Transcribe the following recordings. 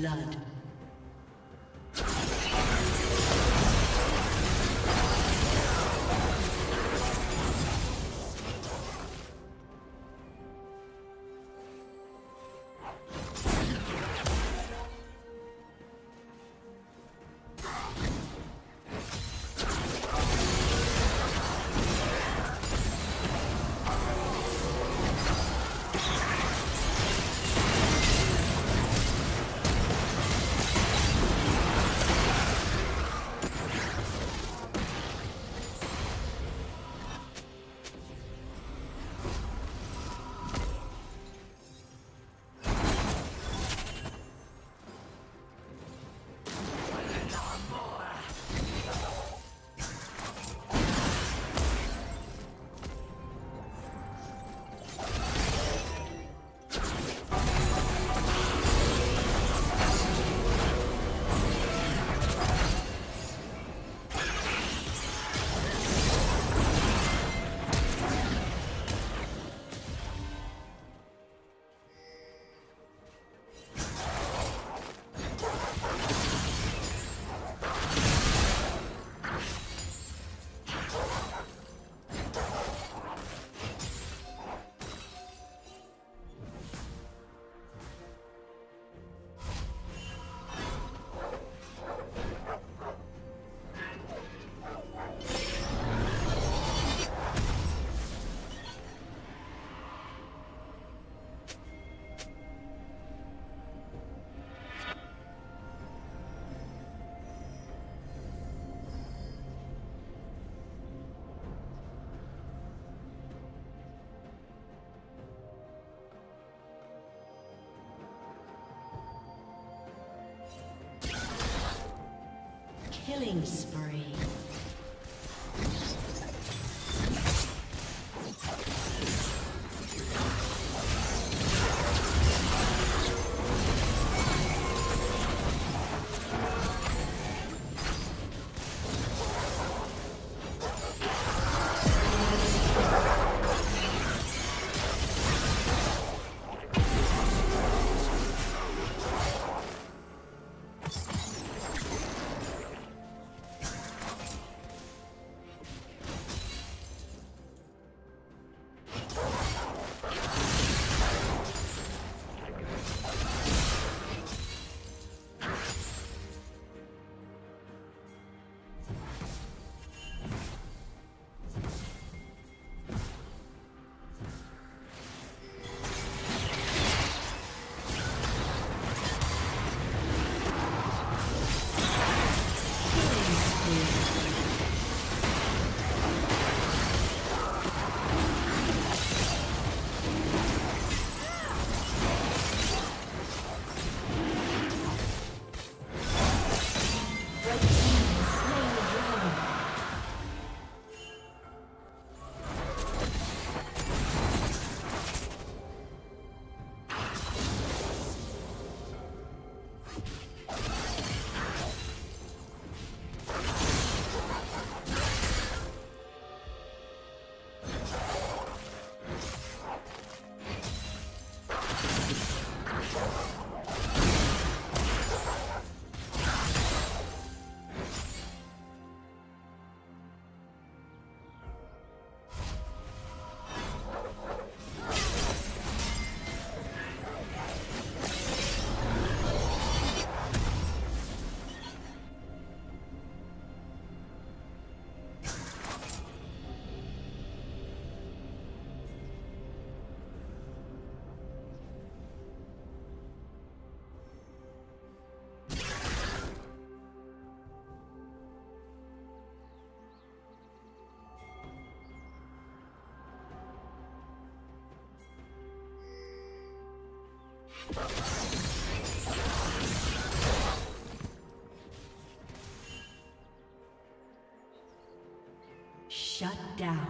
blood. Killing spree. Shut down.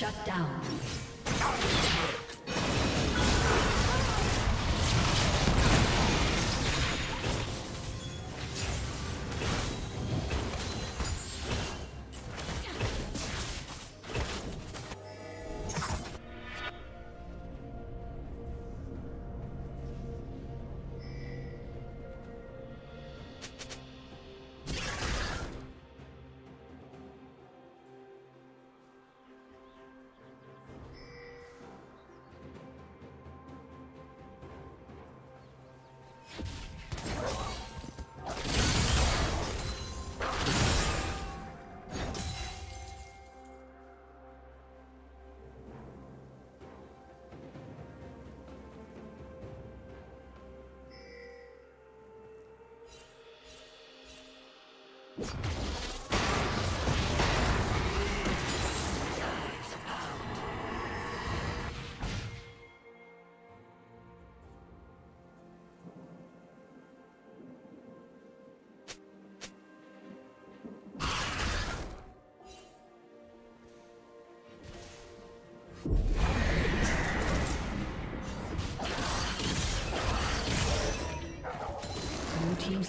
Shut down. Blue team's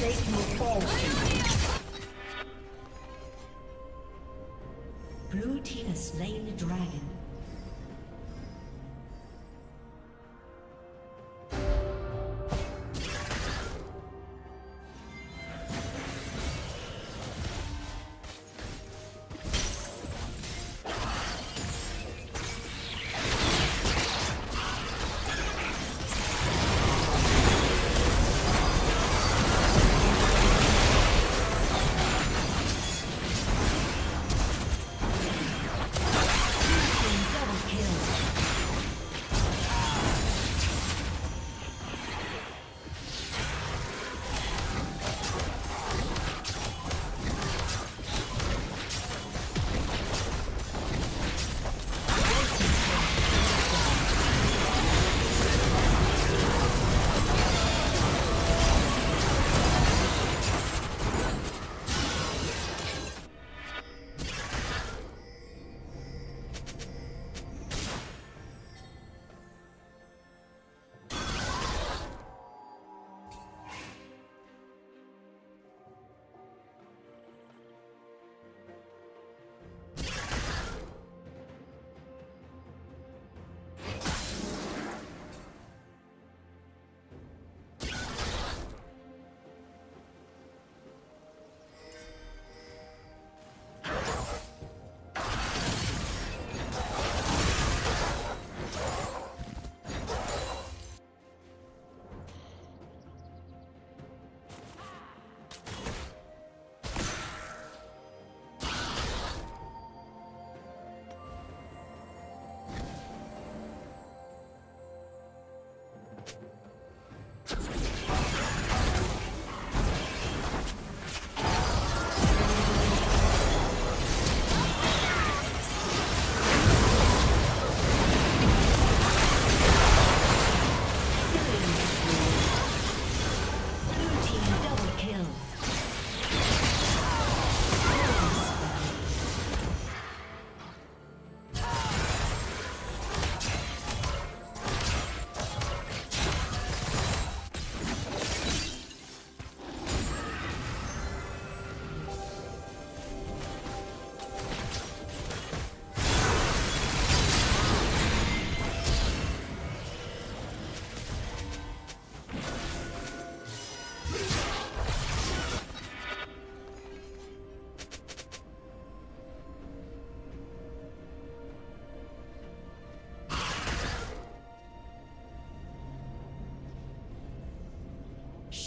Take your fall.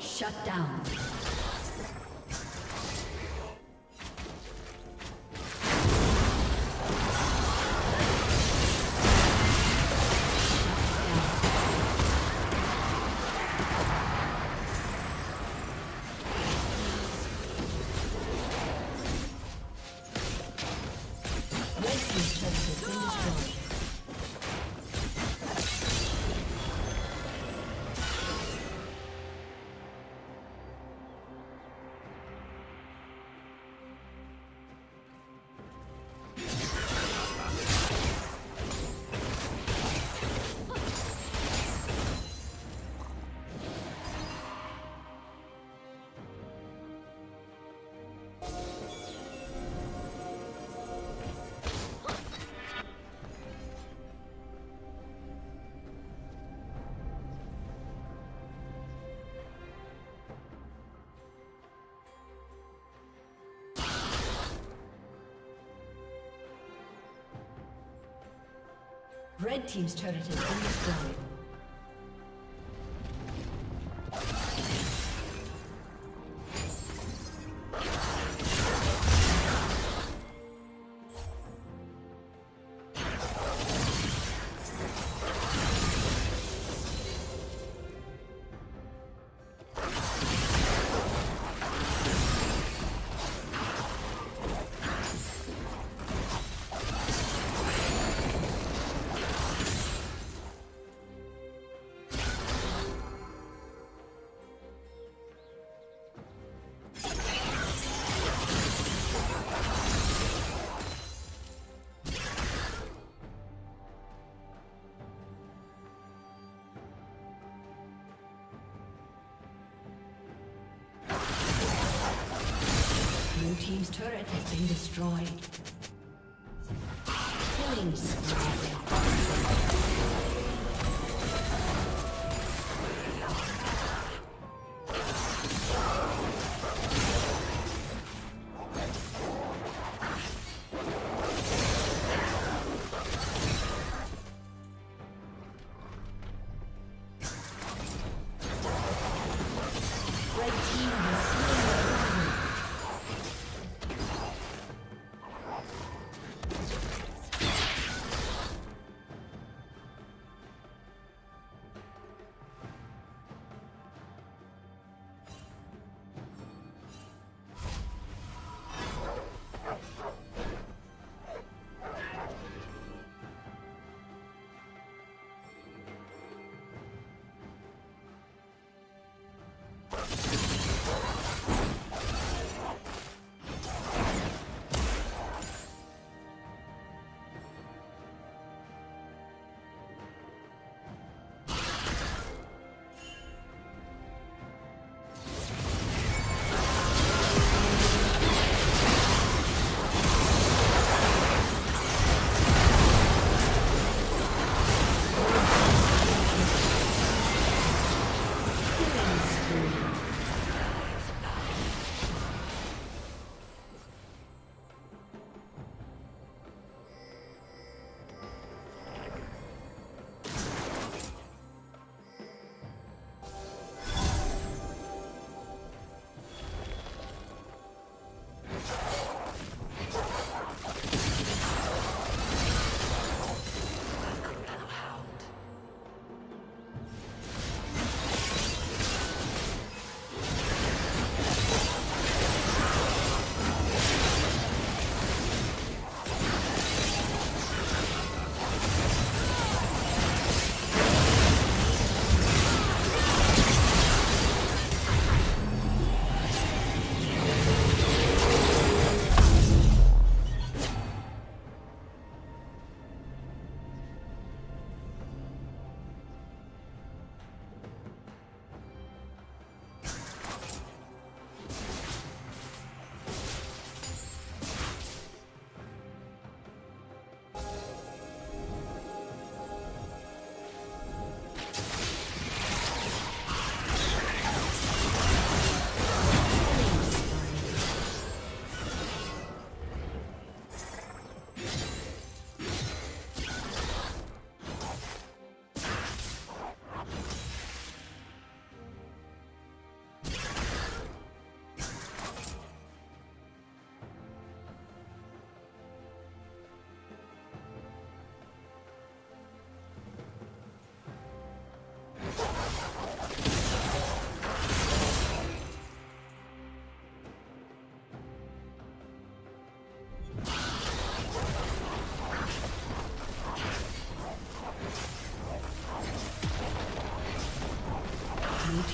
Shut down. Red team's turret has been destroyed. Team's turret has been destroyed. Killing spree. Red team has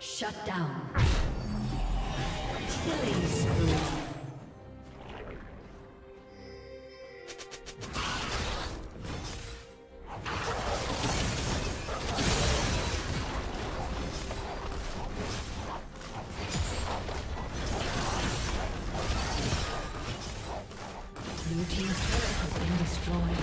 Shut down. Killing spree. Blue team's turret has been destroyed.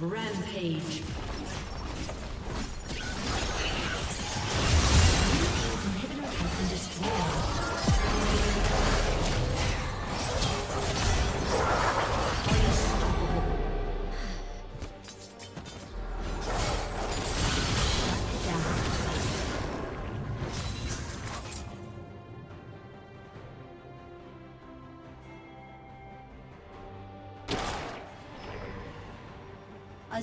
Rampage. A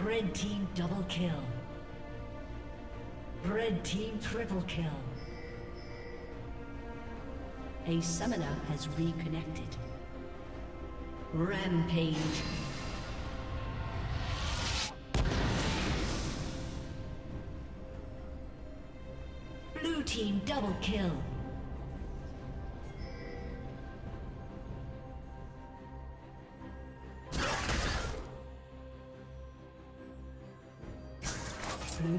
Red team double kill. Red team triple kill. A summoner has reconnected. Rampage. Blue team double kill. Blue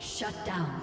Shut down.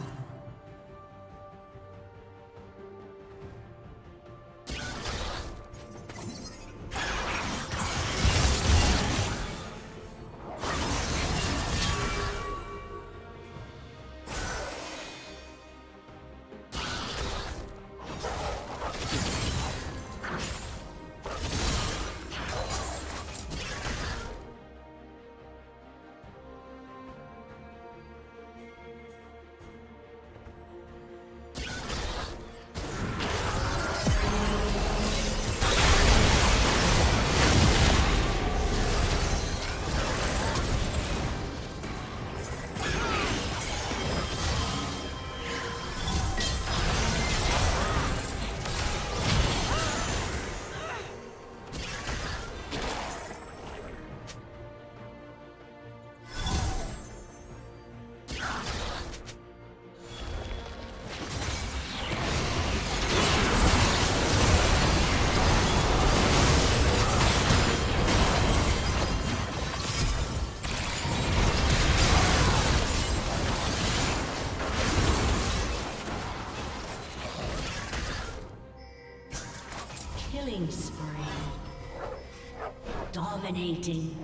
Dominating.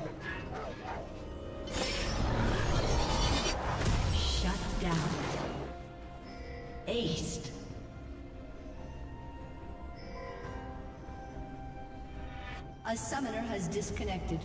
Shut down. Aced. A summoner has disconnected.